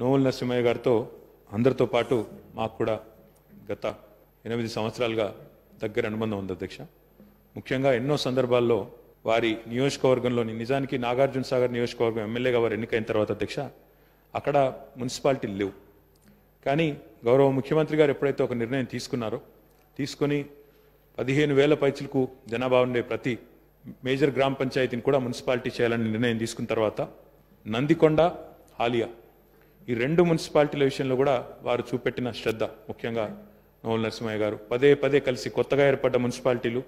నోముల నరసింహయ్య గారితో అందరితో పాటు మాకు కూడా గత 8 సంవత్సరాలుగా దగ్గర అనుబంధం ఉంది అధ్యక్ష. ముఖ్యంగా ఎన్నో సందర్భాల్లో వారి నియోజకవర్గంలోని, నిజానికి నాగార్జున సాగర్ నియోజకవర్గం ఎమ్మెల్యేగా వారు ఎన్నికైన తర్వాత అధ్యక్ష అక్కడ మున్సిపాలిటీలు లేవు. కానీ గౌరవ ముఖ్యమంత్రి గారు ఎప్పుడైతే ఒక నిర్ణయం తీసుకుని 15,000 పైచులకు జనాభా ఉండే ప్రతి మేజర్ గ్రామ పంచాయతీని కూడా మున్సిపాలిటీ చేయాలని నిర్ణయం తీసుకున్న తర్వాత నందికొండ, హాలియా ఈ 2 మున్సిపాలిటీల విషయంలో కూడా వారు చూపెట్టిన శ్రద్ధ, ముఖ్యంగా నోముల నరసింహయ్య గారు పదే కలిసి కొత్తగా ఏర్పడ్డ మున్సిపాలిటీలు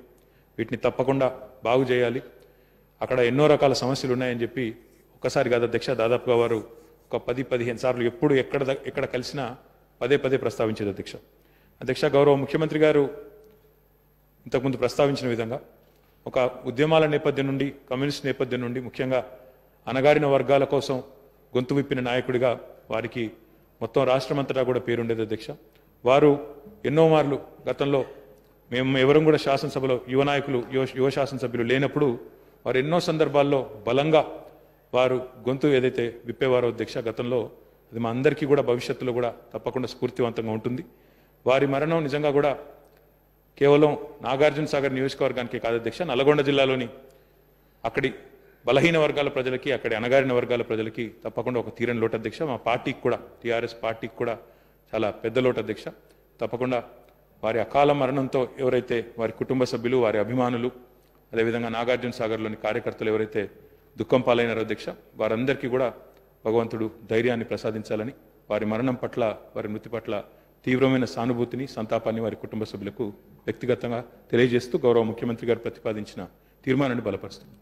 వీటిని తప్పకుండా బాగు చేయాలి, అక్కడ ఎన్నో రకాల సమస్యలు ఉన్నాయని చెప్పి ఒకసారి కాదు అధ్యక్ష దాదాపుగా వారు ఒక 10-15 సార్లు ఎప్పుడు ఎక్కడ కలిసినా పదే ప్రస్తావించేది అధ్యక్ష. గౌరవ ముఖ్యమంత్రి గారు ఇంతకుముందు ప్రస్తావించిన విధంగా ఒక ఉద్యమాల నేపథ్యం నుండి, కమ్యూనిస్ట్ నేపథ్యం నుండి, ముఖ్యంగా అణగారిన వర్గాల కోసం గొంతు విప్పిన నాయకుడిగా వారికి మొత్తం రాష్ట్రమంతటా కూడా పేరుండేది అధ్యక్ష. వారు ఎన్నో మార్లు గతంలో మేము ఎవరూ కూడా శాసనసభలో యువ నాయకులు, యువ శాసనసభ్యులు లేనప్పుడు వారు ఎన్నో సందర్భాల్లో బలంగా వారు గొంతు ఏదైతే విప్పేవారో అధ్యక్ష గతంలో, అది మా అందరికీ కూడా భవిష్యత్తులో కూడా తప్పకుండా స్ఫూర్తివంతంగా ఉంటుంది. వారి మరణం నిజంగా కూడా కేవలం నాగార్జున సాగర్ నియోజకవర్గానికే కాదు అధ్యక్ష, నల్గొండ జిల్లాలోని అక్కడి బలహీన వర్గాల ప్రజలకి, అక్కడి అణగారిన వర్గాల ప్రజలకి తప్పకుండా ఒక తీరని లోటు అధ్యక్ష. మా పార్టీకి కూడా, టీఆర్ఎస్ పార్టీకి కూడా చాలా పెద్ద లోటు అధ్యక్ష. తప్పకుండా వారి అకాల మరణంతో ఎవరైతే వారి కుటుంబ సభ్యులు, వారి అభిమానులు, అదేవిధంగా నాగార్జున సాగర్లోని కార్యకర్తలు ఎవరైతే దుఃఖం పాలైనారో అధ్యక్ష వారందరికీ కూడా భగవంతుడు ధైర్యాన్ని ప్రసాదించాలని, వారి మరణం పట్ల, వారి మృతి పట్ల తీవ్రమైన సానుభూతిని, సంతాపాన్ని వారి కుటుంబ సభ్యులకు వ్యక్తిగతంగా తెలియజేస్తూ గౌరవ ముఖ్యమంత్రి గారు ప్రతిపాదించిన తీర్మానాన్ని బలపరుస్తుంది.